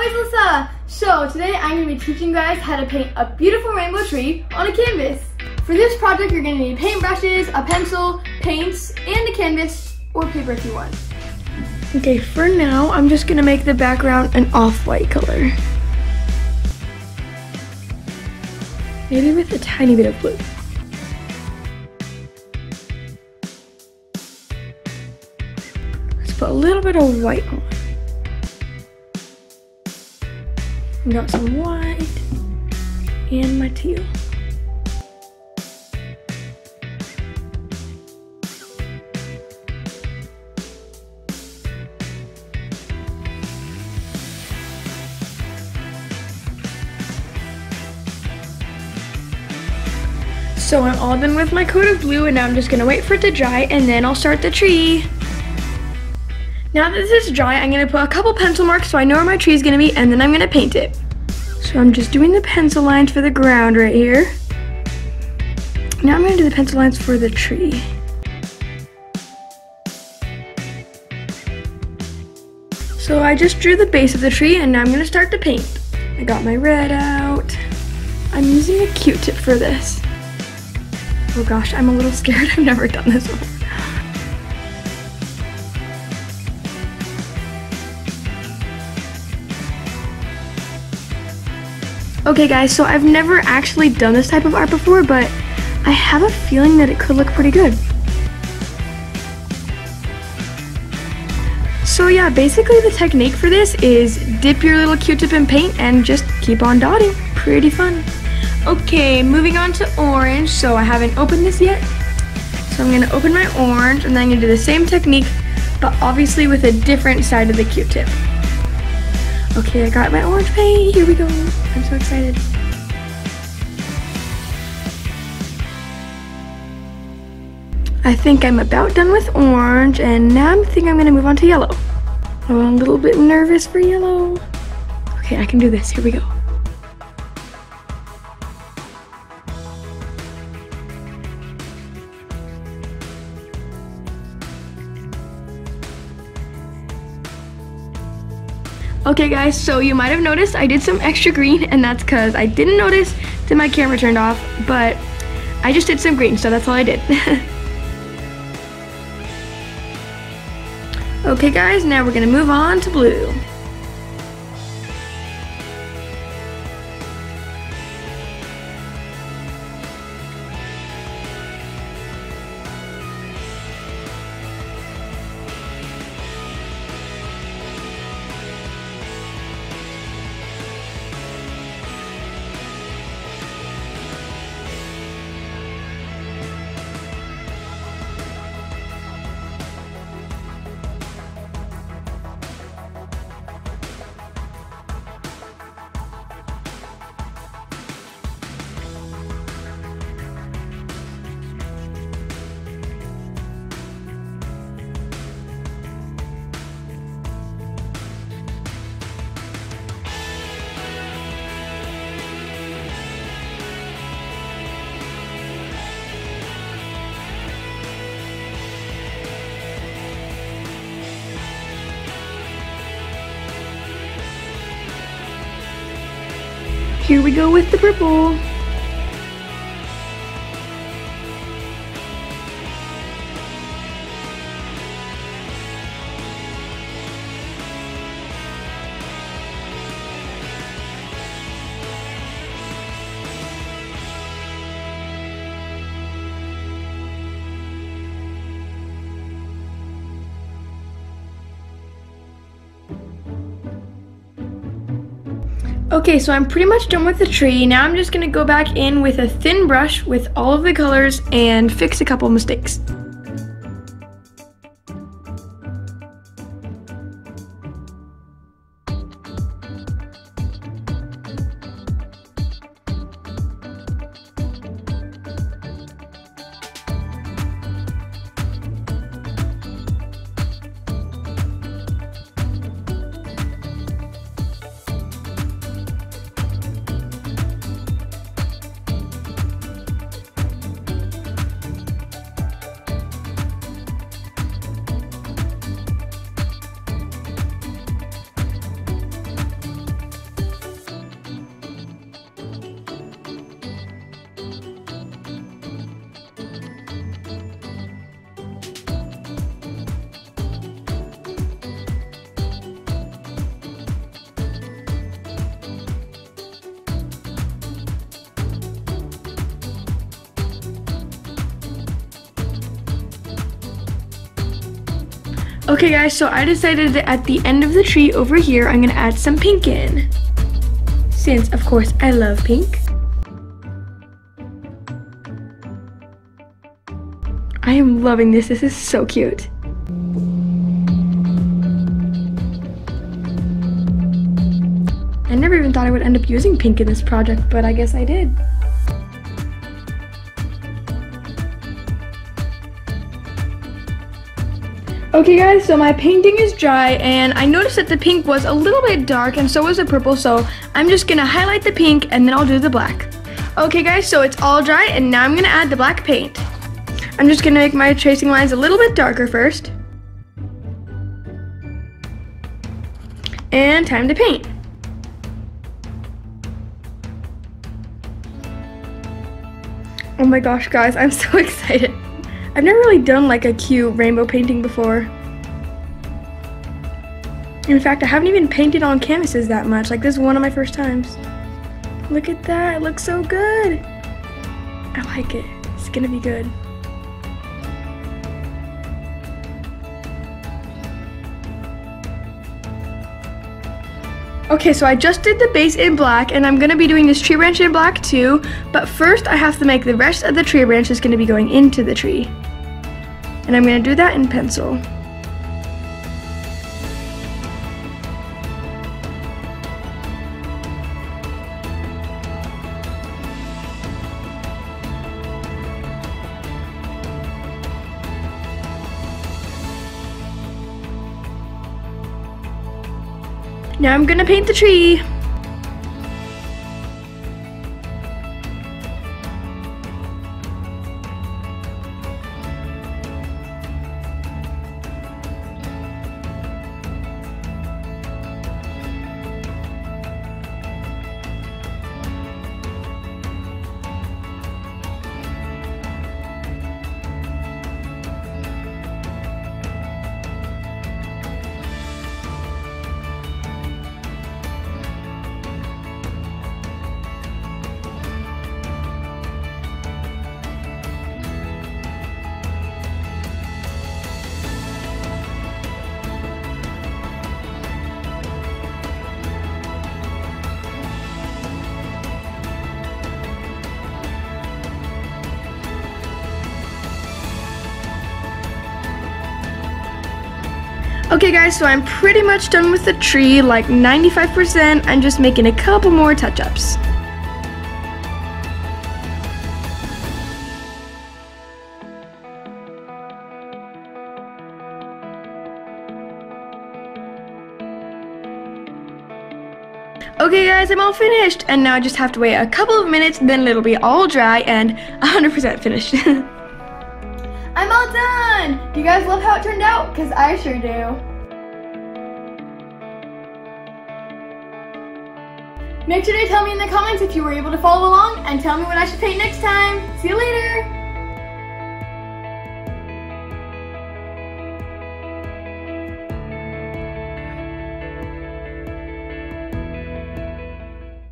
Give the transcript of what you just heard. always Lisa! So today I'm going to be teaching you guys how to paint a beautiful rainbow tree on a canvas. For this project you're going to need paintbrushes, a pencil, paints, and a canvas or paper if you want. Okay, for now I'm just going to make the background an off-white color. Maybe with a tiny bit of blue. Let's put a little bit of white on. I got some white and my teal. So I'm all done with my coat of blue and now I'm just going to wait for it to dry and then I'll start the tree. Now that this is dry, I'm going to put a couple pencil marks so I know where my tree is going to be, and then I'm going to paint it. So I'm just doing the pencil lines for the ground right here. Now I'm going to do the pencil lines for the tree. So I just drew the base of the tree, and now I'm going to start to paint. I got my red out. I'm using a Q-tip for this. Oh gosh, I'm a little scared. I've never done this before. Okay guys, so I've never actually done this type of art before, but I have a feeling that it could look pretty good. So yeah, basically the technique for this is dip your little Q-tip in paint and just keep on dotting. Pretty fun. Okay, moving on to orange. So I haven't opened this yet. So I'm gonna open my orange and then I'm gonna do the same technique, but obviously with a different side of the Q-tip. Okay, I got my orange paint. Here we go. I'm so excited. I think I'm about done with orange, and now I think I'm going to move on to yellow. I'm a little bit nervous for yellow. Okay, I can do this. Here we go. Okay guys, so you might have noticed I did some extra green, and that's because I didn't notice that my camera turned off, but I just did some green, so that's all I did. Okay guys, now we're gonna move on to blue. Here we go with the purple. Okay, so I'm pretty much done with the tree. Now I'm just gonna go back in with a thin brush with all of the colors and fix a couple mistakes. Okay guys, so I decided that at the end of the tree over here, I'm gonna add some pink in. Since, of course, I love pink. I am loving this. This is so cute. I never even thought I would end up using pink in this project, but I guess I did. Okay guys, so my painting is dry, and I noticed that the pink was a little bit dark, and so was the purple, so I'm just gonna highlight the pink, and then I'll do the black. Okay guys, so it's all dry, and now I'm gonna add the black paint. I'm just gonna make my tracing lines a little bit darker first. And time to paint. Oh my gosh guys, I'm so excited. I've never really done like a cute rainbow painting before. In fact, I haven't even painted on canvases that much. Like, this is one of my first times. Look at that, it looks so good. I like it, it's gonna be good. Okay, so I just did the base in black, and I'm gonna be doing this tree branch in black too, but first I have to make the rest of the tree branch that's gonna be going into the tree. And I'm gonna do that in pencil. Now I'm gonna paint the tree. Okay guys, so I'm pretty much done with the tree, like 95%. I'm just making a couple more touch-ups. Okay guys, I'm all finished, and now I just have to wait a couple of minutes, then it'll be all dry and 100% finished. I'm all done! Do you guys love how it turned out? Because I sure do. Make sure to tell me in the comments if you were able to follow along, and tell me what I should paint next time. See you later!